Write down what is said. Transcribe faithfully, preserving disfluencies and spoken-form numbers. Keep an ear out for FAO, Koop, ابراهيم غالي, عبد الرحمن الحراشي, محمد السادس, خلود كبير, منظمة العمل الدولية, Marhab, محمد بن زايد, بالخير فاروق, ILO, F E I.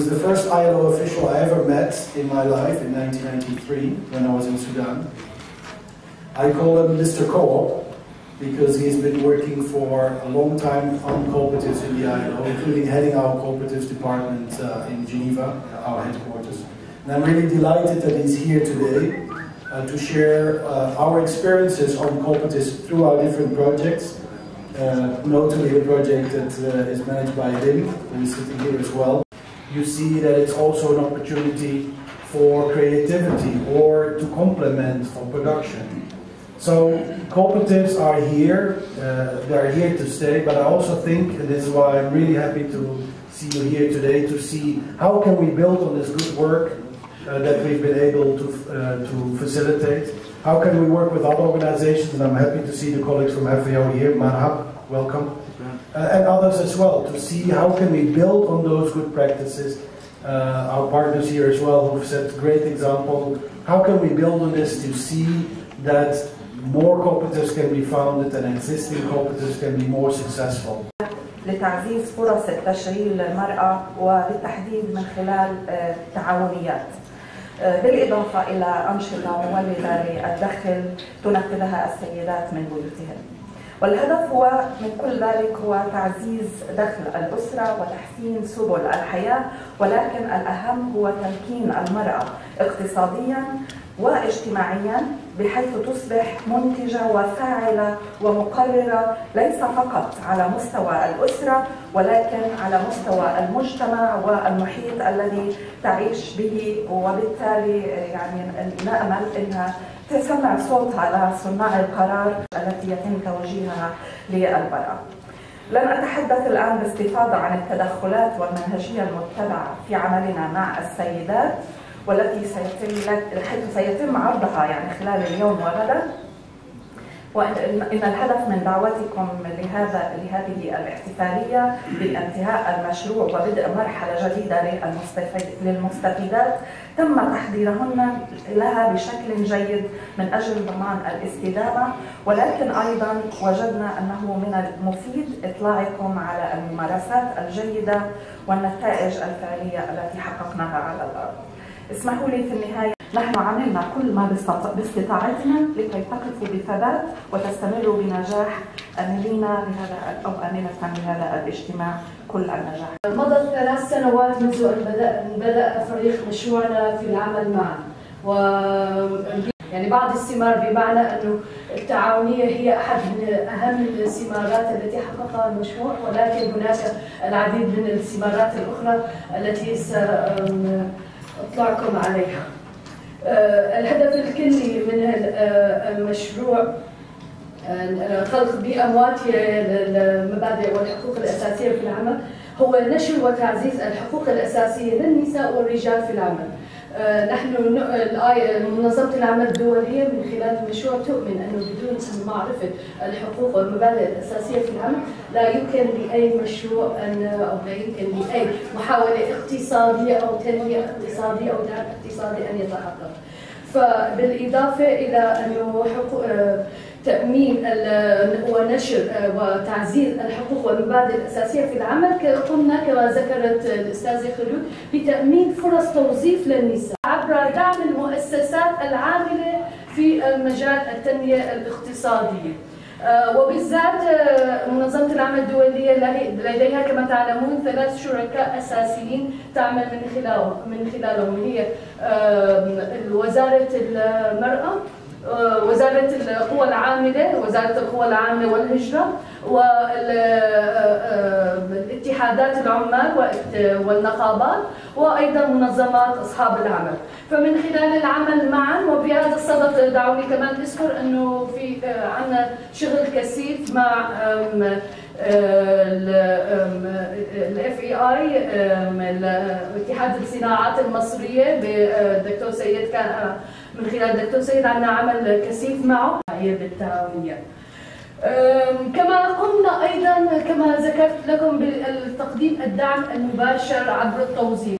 was the first I L O official I ever met in my life in nineteen ninety-three when I was in Sudan. I call him Mister Koop because he's been working for a long time on cooperatives in the I L O, including heading our cooperatives department uh, in Geneva, our headquarters. And I'm really delighted that he's here today uh, to share uh, our experiences on cooperatives through our different projects, uh, notably the project that uh, is managed by him, who is sitting here as well. You see that it's also an opportunity for creativity or to complement for production. So cooperatives are here, uh, they are here to stay, but I also think, and this is why I'm really happy to see you here today, to see how can we build on this good work uh, that we've been able to, uh, to facilitate. How can we work with other organizations, and I'm happy to see the colleagues from F A O here, Marhab, welcome. Uh, and others as well, to see how can we build on those good practices. Uh, our partners here as well who've set great example. How can we build on this to see that more cooperatives can be founded and existing cooperatives can be more successful. لتعزيز فرص التشغيل للمرأة وبالتحديد من خلال تعاونيات. بالإضافة إلى أنشطة مولدة للدخل تنفذها السيدات من بيوتهن. والهدف هو من كل ذلك هو تعزيز دخل الأسرة وتحسين سبل الحياة، ولكن الأهم هو تمكين المرأة اقتصادياً واجتماعياً بحيث تصبح منتجة وفاعلة ومقررة ليس فقط على مستوى الأسرة ولكن على مستوى المجتمع والمحيط الذي تعيش به، وبالتالي يعني نأمل أنها تسمع صوتها لصناع القرار التي يتم توجيهها للمرأة. لن أتحدث الآن باستفاضة عن التدخلات والمنهجية المتبعة في عملنا مع السيدات والتي سيتم حيث سيتم عرضها يعني خلال اليوم وغدا، وإن الهدف من دعوتكم لهذا لهذه الاحتفالية بانتهاء المشروع وبدء مرحلة جديدة للمستفيدات تم تحضيرهن لها بشكل جيد من أجل ضمان الاستدامة، ولكن أيضا وجدنا أنه من المفيد إطلاعكم على الممارسات الجيدة والنتائج الفعلية التي حققناها على الأرض. اسمحوا لي في النهاية، نحن عملنا كل ما باستطاعتنا لكي تقفوا بثبات وتستمروا بنجاح أملنا لهذا أو أملنا لهذا الاجتماع كل النجاح. مضت ثلاث سنوات منذ أن بدأ بدأ فريق مشروعنا في العمل معا، و يعني بعد الثمار بمعنى أنه التعاونية هي أحد من أهم الثمارات التي حققها المشروع، ولكن هناك العديد من الثمارات الأخرى التي س أطلعكم عليها. الهدف الكلي من المشروع خلق بيئة مواتية للمبادئ والحقوق الأساسية في العمل هو نشر وتعزيز الحقوق الأساسية للنساء والرجال في العمل. نحن منظمة العمل الدولية من خلال المشروع تؤمن أنه بدون معرفة الحقوق والمبادئ الأساسية في العمل لا يمكن لأي مشروع أن أو لا يمكن لأي محاولة اقتصادية أو تنمية اقتصادية أو دعم اقتصادي أن يتحقق. فبالإضافة إلى أنه حقوق تأمين ونشر وتعزيز الحقوق والمبادئ الأساسية في العمل قمنا كما ذكرت الأستاذة خلود بتأمين فرص توظيف للنساء عبر دعم المؤسسات العاملة في مجال التنمية الاقتصادية، وبالذات منظمة العمل الدولية لديها كما تعلمون ثلاث شركاء أساسيين تعمل من خلالهم من خلالهم هي وزارة المرأة، وزارة القوى العاملة، وزارة القوى العاملة والهجرة، والاتحادات العمال والنقابات، وأيضا منظمات أصحاب العمل. فمن خلال العمل معا وبهذا الصدد دعوني كمان أذكر أنه في عنا شغل كثيف مع ال F E I اتحاد الصناعات المصرية بالدكتور سيد، كان من خلال الدكتور سيد عنا عمل كثيف معه بالتعاونية. كما قمنا أيضا كما ذكرت لكم بتقديم الدعم المباشر عبر التوظيف.